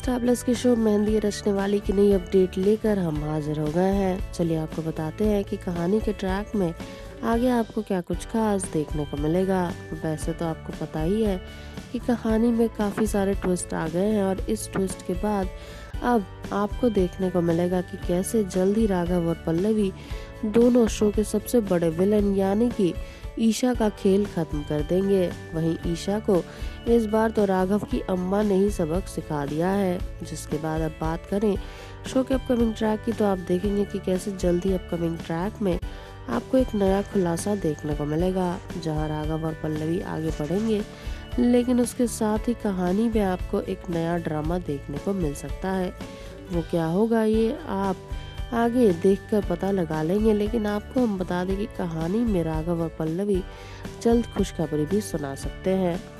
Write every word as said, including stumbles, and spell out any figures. StarPlus के show mehndi रचने वाली की नई अपडेट लेकर हम हाजिर हो गए हैं। चलिए आपको बताते हैं कि कहानी के ट्रैक में आगे आपको क्या कुछ खास देखने को मिलेगा। वैसे तो आपको पता ही है कि कहानी में काफ़ी सारे ट्विस्ट आ गए हैं और इस ट्विस्ट के बाद अब आपको देखने को मिलेगा कि कैसे जल्द ही राघव और पल्लवी दोनों शो के सबसे बड़े विलन यानी कि ईशा का खेल खत्म कर देंगे। वहीं ईशा को इस बार तो राघव की अम्मा ने ही सबक सिखा दिया है। जिसके बाद अब बात करें शो के अपकमिंग ट्रैक की तो आप देखेंगे कि कैसे जल्द ही अपकमिंग ट्रैक में आपको एक नया खुलासा देखने को मिलेगा, जहां राघव और पल्लवी आगे बढ़ेंगे, लेकिन उसके साथ ही कहानी में आपको एक नया ड्रामा देखने को मिल सकता है। वो क्या होगा ये आप आगे देखकर पता लगा लेंगे, लेकिन आपको हम बता दें कि कहानी में राघव और पल्लवी जल्द खुशखबरी भी सुना सकते हैं।